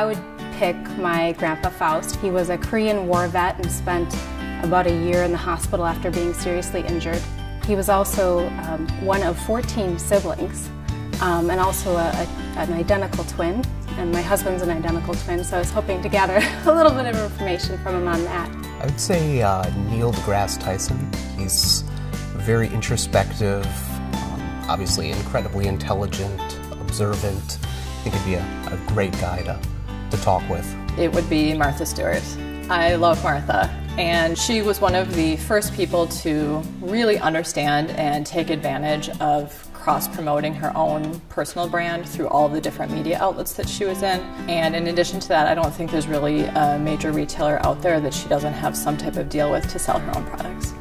I would pick my grandpa Faust. He was a Korean War vet and spent about a year in the hospital after being seriously injured. He was also one of 14 siblings and also an identical twin. And my husband's an identical twin, so I was hoping to gather a little bit of information from him on that. I would say Neil deGrasse Tyson. He's very introspective, obviously incredibly intelligent, observant. I think he'd be a great guy to talk with. It would be Martha Stewart. I love Martha, and she was one of the first people to really understand and take advantage of cross-promoting her own personal brand through all the different media outlets that she was in. And in addition to that, I don't think there's really a major retailer out there that she doesn't have some type of deal with to sell her own products.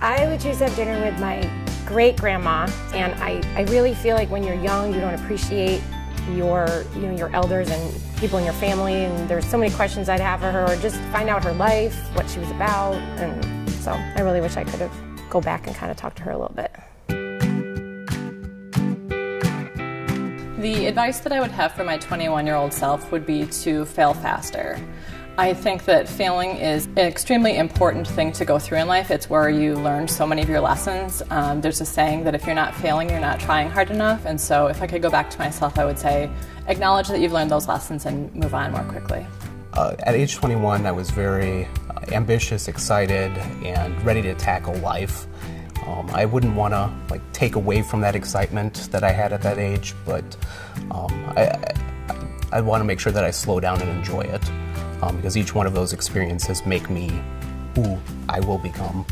I would choose to have dinner with my great-grandma, and I really feel like when you're young, you don't appreciate your elders and people in your family, and there's so many questions I'd have for her, or just find out her life, what she was about, and so I really wish I could have go back and kind of talk to her a little bit. The advice that I would have for my 21-year-old self would be to fail faster. I think that failing is an extremely important thing to go through in life. It's where you learn so many of your lessons. There's a saying that if you're not failing, you're not trying hard enough. And so if I could go back to myself, I would say, acknowledge that you've learned those lessons and move on more quickly. At age 21, I was very ambitious, excited, and ready to tackle life. I wouldn't want to take away from that excitement that I had at that age, but I want to make sure that I slow down and enjoy it, because each one of those experiences make me who I will become.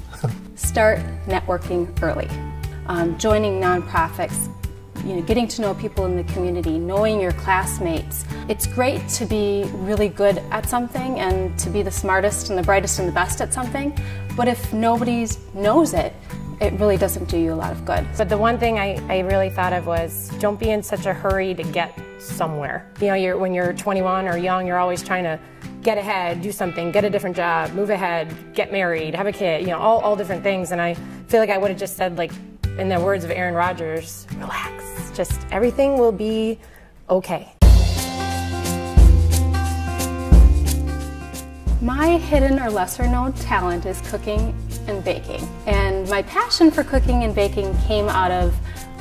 Start networking early, joining nonprofits, getting to know people in the community, knowing your classmates. It's great to be really good at something and to be the smartest and the brightest and the best at something, but if nobody knows it, it really doesn't do you a lot of good. But the one thing I really thought of was, don't be in such a hurry to get somewhere. When you're 21 or young, you're always trying to get ahead, do something, get a different job, move ahead, get married, have a kid, all different things. And I feel like I would have just said, in the words of Aaron Rodgers, relax, just everything will be okay. My hidden or lesser known talent is cooking and baking. And my passion for cooking and baking came out of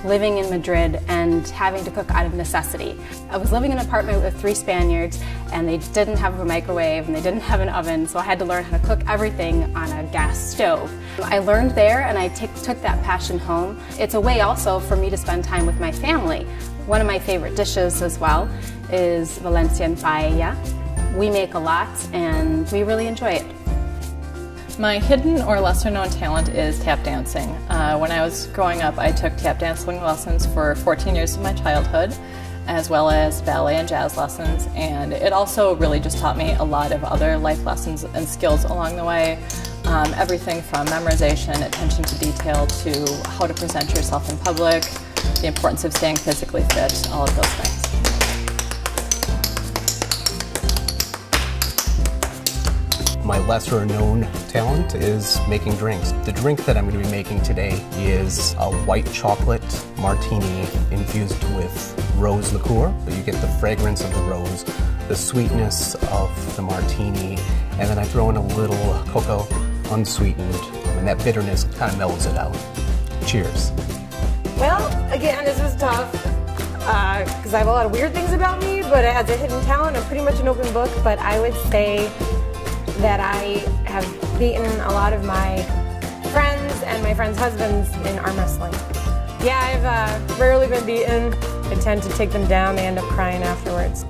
living in Madrid and having to cook out of necessity. I was living in an apartment with 3 Spaniards, and they didn't have a microwave and they didn't have an oven, so I had to learn how to cook everything on a gas stove. I learned there, and I took that passion home. It's a way also for me to spend time with my family. One of my favorite dishes as well is Valencian paella. We make a lot and we really enjoy it. My hidden or lesser known talent is tap dancing. When I was growing up, I took tap dancing lessons for 14 years of my childhood, as well as ballet and jazz lessons, and it also really just taught me a lot of other life lessons and skills along the way. Everything from memorization, attention to detail, to how to present yourself in public, the importance of staying physically fit, all of those things. My lesser known talent is making drinks. The drink that I'm going to be making today is a white chocolate martini infused with rose liqueur. So you get the fragrance of the rose, the sweetness of the martini, and then I throw in a little cocoa, unsweetened, and that bitterness kind of mellows it out. Cheers. Well, again, this was tough, because I have a lot of weird things about me, but as a hidden talent, I'm pretty much an open book, but I would say that I have beaten a lot of my friends and my friends' husbands in arm wrestling. Yeah, I've rarely been beaten. I tend to take them down. They end up crying afterwards.